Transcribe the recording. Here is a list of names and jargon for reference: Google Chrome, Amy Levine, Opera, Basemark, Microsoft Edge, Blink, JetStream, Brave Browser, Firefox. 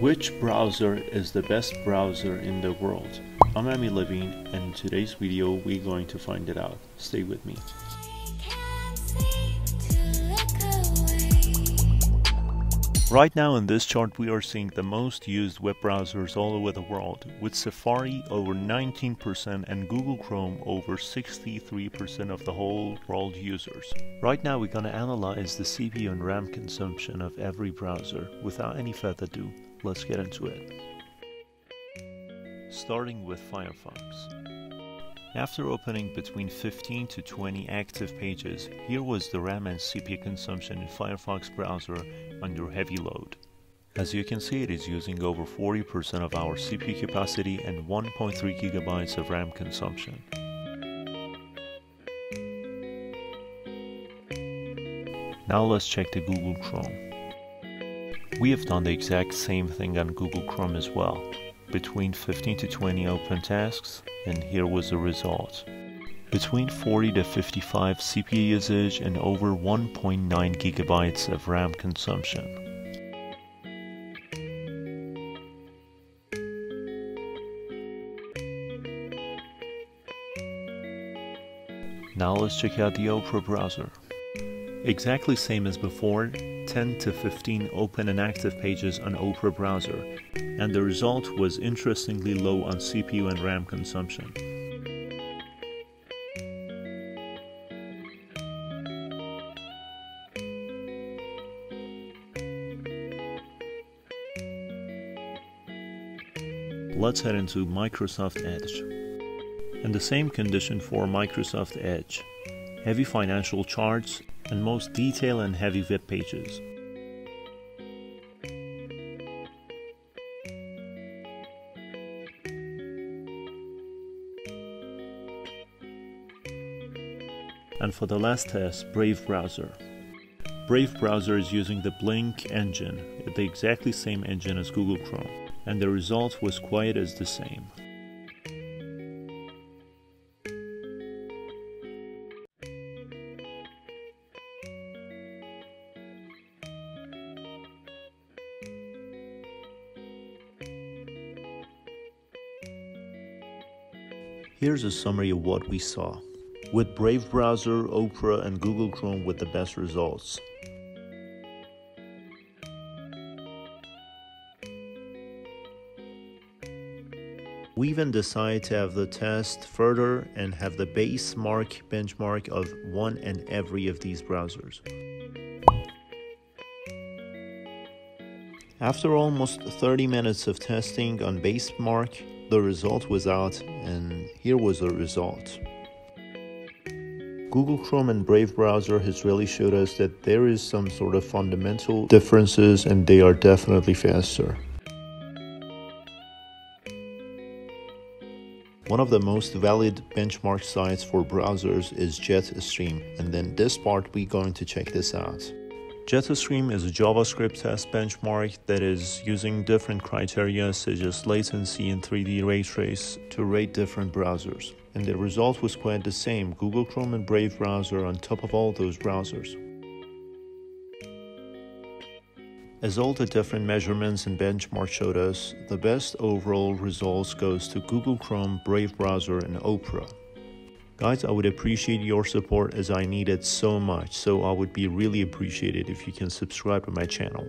Which browser is the best browser in the world? I'm Amy Levine, and in today's video we're going to find it out. Stay with me. Right now in this chart we are seeing the most used web browsers all over the world, with Safari over 19% and Google Chrome over 63% of the whole world users. Right now we're going to analyze the CPU and RAM consumption of every browser. Without any further ado, let's get into it. Starting with Firefox. After opening between 15 to 20 active pages, here was the RAM and CPU consumption in Firefox browser under heavy load. As you can see, it is using over 40% of our CPU capacity and 1.3 gigabytes of RAM consumption. Now let's check the Google Chrome. We have done the exact same thing on Google Chrome as well. Between 15 to 20 open tasks, and here was the result. Between 40 to 55 CPU usage and over 1.9 gigabytes of RAM consumption. Now let's check out the Opera browser. Exactly same as before, 10 to 15 open and active pages on Opera browser, and the result was interestingly low on CPU and RAM consumption. Let's head into Microsoft Edge. And the same condition for Microsoft Edge. Heavy financial charts, and most detailed and heavy web pages. And for the last test, Brave Browser. Brave Browser is using the Blink engine, the exactly same engine as Google Chrome, and the result was quite as the same. Here's a summary of what we saw, with Brave Browser, Opera, and Google Chrome with the best results. We even decided to have the test further and have the Basemark benchmark of one and every of these browsers. After almost 30 minutes of testing on Basemark, the result was out, and here was the result. Google Chrome and Brave Browser has really showed us that there is some sort of fundamental differences, and they are definitely faster. One of the most valid benchmark sites for browsers is JetStream, and then this part we're going to check this out. JetStream is a JavaScript test benchmark that is using different criteria such as latency and 3D ray trace to rate different browsers. And the result was quite the same, Google Chrome and Brave Browser on top of all those browsers. As all the different measurements and benchmarks showed us, the best overall results goes to Google Chrome, Brave Browser, and Opera. Guys, I would appreciate your support as I need it so much, so I would be really appreciated if you can subscribe to my channel.